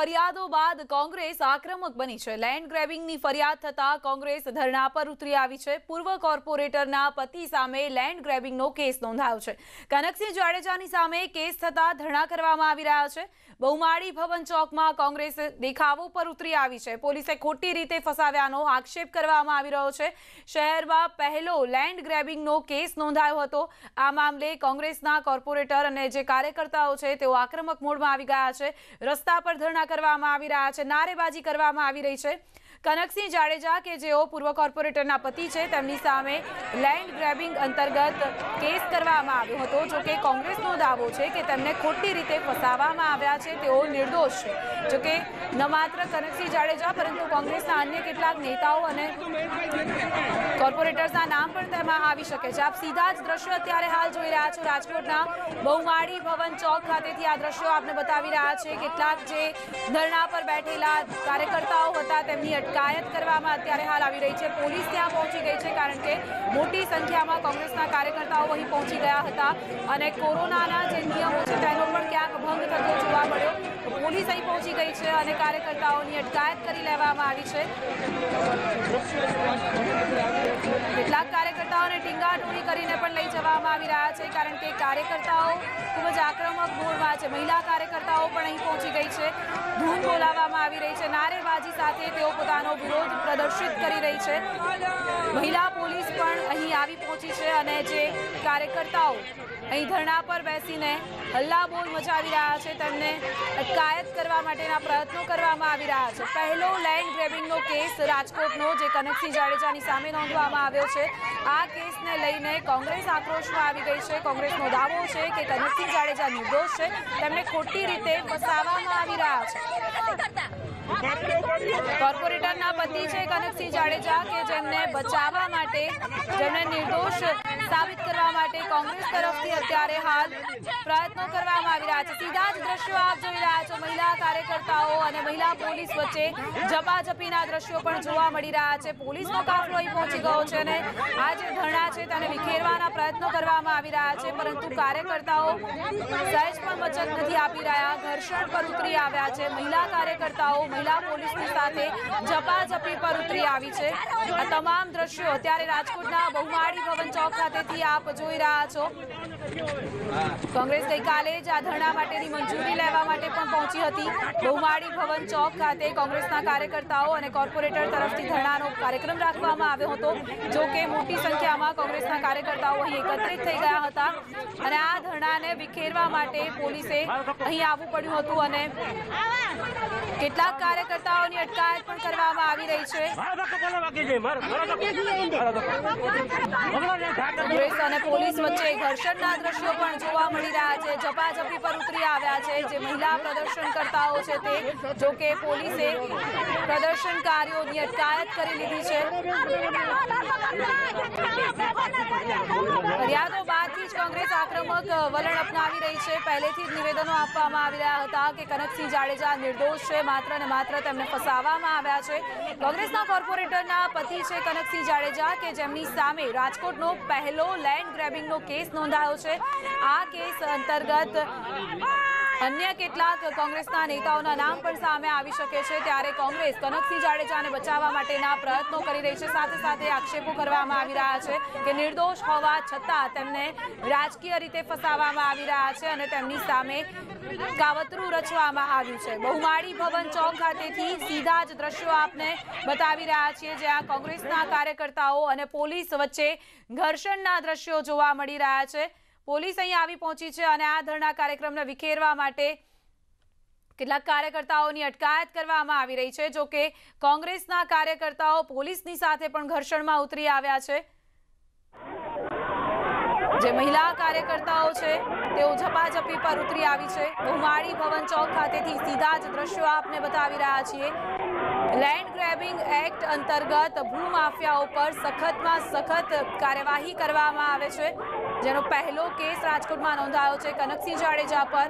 ફરિયાદો બાદ કોંગ્રેસ આક્રમક બની છે। લેન્ડ ગ્રેબિંગની ફરિયાદ થતા કોંગ્રેસ ધરણા પર ઉતરી આવી છે। પૂર્વ કોર્પોરેટરના પતિ સામે લેન્ડ ગ્રેબિંગનો કેસ નોંધાયો છે। કનકસિંહ જાડેજાની સામે કેસ થતા ધરણા કરવામાં આવી રહ્યા છે। બહુમાળી ભવન ચોકમાં કોંગ્રેસ દેખાવો પર ઉતરી આવી છે। પોલીસે ખોટી રીતે ફસાવ્યાનો આક્ષેપ કરવામાં આવી રહ્યો છે। શહેરમાં પહેલો લેન્ડ ગ્રેબિંગનો કેસ નોંધાયો હતો। આ મામલે કોંગ્રેસના કોર્પોરેટર અને જે કાર્યકર્તાઓ છે તેઓ આક્રમક મોડમાં આવી ગયા છે। રસ્તા પર ધરણા કરવામાં આવી રહ્યા છે। નારેબાજી કરવામાં આવી રહી છે। કનકસિંહ જાડેજા કે જેઓ પૂર્વ કોર્પોરેટરના પતિ છે તેમની સામે લેન્ડ ગ્રેબિંગ અંતર્ગત કેસ કરવામાં આવ્યો હતો। જો કે કોંગ્રેસનો દાવો છે કે તેમને ખોટી રીતે ફસાવવામાં આવ્યા છે, તેઓ નિર્દોષ છે। જો કે ન માત્ર કનકસિંહ જાડેજા પરંતુ કોંગ્રેસના અન્ય કેટલાક નેતાઓ અને કોર્પોરેટર્સના નામ પણ તેમાં આવી શકે છે। આપ સીધા જ દ્રશ્યો અત્યારે હાલ જોઈ રહ્યા છો રાજકોટના બહુમાળી ભવન ચોક ખાતેથી આ દ્રશ્યો આપને બતાવી રહ્યા છે। કેટલાક જે ધરણા પર બેઠેલા કાર્યકર્તાઓ હતા તેમની કાયત કરવામાં અત્યારે હાલ આવી રહી છે। પોલીસ ત્યાં પહોંચી ગઈ છે કારણ કે મોટી સંખ્યામાં કોંગ્રેસના કાર્યકર્તાઓ અહીં પહોંચી ગયા હતા અને કોરોનાના જે નિયમો છે તેનો પણ ક્યાંક ભંગ થતો જોવા મળ્યો। પોલીસ અહીં પહોંચી ગઈ છે અને કાર્યકર્તાઓની અટકાયત કરી લેવામાં આવી છે। કેટલાક કાર્યકર્તાઓને ટીંગાટોળી કરીને પણ લઈ જવામાં આવી રહ્યા છે કારણ કે કાર્યકર્તાઓ ખૂબ જ આક્રમક બોલમાં છે। મહિલા કાર્યકર્તાઓ પણ અહીં પહોંચી ગઈ છે। ધૂન બોલાવવામાં આવી રહી છે। નારેબાજી સાથે તેઓ પોતાનો વિરોધ પ્રદર્શિત કરી રહી છે। મહિલા પોલીસ પણ અહીં આવી પહોંચી છે અને જે કાર્યકર્તાઓ અહીં ધરણા પર બેસીને હલ્લાબોલ મચાવી રહ્યા છે તેમને અટકાયત કરવા માટેના પ્રયત્નો કરવામાં આવી રહ્યા છે। પહેલો લેન્ડ ગ્રેબિંગનો કેસ રાજકોટનો જે કનકસિંહ જાડેજાની સામે નોંધવામાં આવ્યો છે, આ કેસને લઈને કોંગ્રેસ આક્રોશમાં આવી ગઈ છે। કોંગ્રેસનો દાવો છે કે કનકસિંહ જાડેજા નિર્દોષ છે, તેમને ખોટી રીતે ફસાવવામાં આવી રહ્યા છે। કોર્પોરેટરના પતિ છે કનકસિંહ જાડેજા કે જેમને બચાવવા માટે, જેમને નિર્દોષ સાબિત કરવા માટે કોંગ્રેસ તરફથી અત્યારે હાલ પ્રયત્નો કરવામાં આવી રહ્યા છે। સીધા જ દ્રશ્યો આપ જોઈ રહ્યા છો। મહિલા કાર્યકર્તાઓ અને મહિલા પોલીસ વચ્ચે ઝપાઝપીના દ્રશ્યો પણ જોવા મળી રહ્યા છે। પોલીસનો કાફલો અહીં પહોંચી ગયો છે અને આ જે ધરણા છે તેને વિખેરવાના પ્રયત્નો કરવામાં આવી રહ્યા છે, પરંતુ કાર્યકર્તાઓ સહેજ પણ વચક નથી આપી રહ્યા। ઘર્ષણ પર ઉતરી આવ્યા છે। મહિલા કાર્યકર્તાઓ મહિલા પોલીસની સાથે ઝપાઝપી પર ઉતરી આવી છે। આ તમામ દ્રશ્યો અત્યારે રાજકોટના બહુમાળી ભવન ચોક ખાતેથી આપ જોઈ રહ્યા છો। કોંગ્રેસ ગઈકાલે જ આ ધરણા માટેની મંજૂરી લેવા માટે પણ પહોંચી હતી। બહુમાળી ભવન ચોક ખાતે કોંગ્રેસના કાર્યકર્તાઓ અને કોર્પોરેટર તરફથી ધરણાનો કાર્યક્રમ રાખવામાં આવ્યો હતો। જો કે મોટી સંખ્યામાં કોંગ્રેસના કાર્યકર્તાઓ અહીં એકત્રિત થઈ ગયા હતા અને આ ધરણાને વિખેરવા માટે પોલીસે અહીં આવવું પડ્યું હતું અને કેટલાક કાર્યકર્તાઓની અટકાયત પણ કરવામાં આવી રહી છે અને પોલીસ વચ્ચે ઘર્ષણના દ્રશ્યો પણ જોવા મળી રહ્યા છે। ઝપાઝપી પર ઉતરી આવ્યા છે જે મહિલા પ્રદર્શનકર્તાઓ છે તે, જો કે પોલીસે પ્રદર્શનકારીઓની અટકાયત કરી લીધી છે। ફરિયાદો બાદથી જ કોંગ્રેસ આક્રમક વલણ અપનાવી રહી છે। પહેલેથી જ નિવેદનો આપવામાં આવી રહ્યા હતા કે કનકસિંહ જાડેજા નિર્દોષ છે, માત્ર ને માત્ર તેમને ફસાવવામાં આવ્યા છે। કોંગ્રેસના કોર્પોરેટરના પતિ છે કનકસિંહ જાડેજા કે જેમની સામે રાજકોટનો પહેલો લેન્ડ ગ્રેબિંગનો કેસ નોંધાયો છે। આ કેસ અંતર્ગત અન્ય કેટલાક કોંગ્રેસના નેતાઓના નામ પણ સામે આવી શકે છે, ત્યારે કોંગ્રેસ કનકસિંહ જાડેજાને બચાવવા માટેના પ્રયત્નો કરી રહી છે। સાથે સાથે આક્ષેપો કરવામાં આવી રહ્યા છે કે નિર્દોષ હોવા છતાં તેમને રાજકીય રીતે ફસાવવામાં આવી રહ્યા છે અને તેમની સામે કાવતરું રચવામાં આવ્યું છે। બહુમાળી ભવન ચોક ખાતેથી સીધા જ દ્રશ્યો આપને બતાવી રહ્યા છીએ, જ્યાં કોંગ્રેસના કાર્યકર્તાઓ અને પોલીસ વચ્ચે ઘર્ષણના દ્રશ્યો જોવા મળી રહ્યા છે। પોલીસ અહીં આવી પહોંચી છે અને આ ધરણા કાર્યક્રમને વિખેરવા માટે કેટલાક કાર્યકર્તાઓની અટકાયત કરવામાં આવી રહી છે। જો કે કોંગ્રેસના કાર્યકર્તાઓ પોલીસની સાથે પણ ઘર્ષણમાં ઉતરી આવ્યા છે। જે મહિલા કાર્યકર્તાઓ છે તેઓ ઝપાઝપી પર ઉતરી આવી છે। બહુમાળી ભવન ચોક ખાતેથી સીધા જ દ્રશ્યો આપને બતાવી રહ્યા છીએ। લેન્ડ ગ્રેબિંગ એક્ટ અંતર્ગત ભૂમાફિયાઓ પર સખતમાં સખત કાર્યવાહી કરવામાં આવે છે, જેનો પહેલો કેસ રાજકોટમાં નોંધાયો છે કનકસિંહ જાડેજા પર।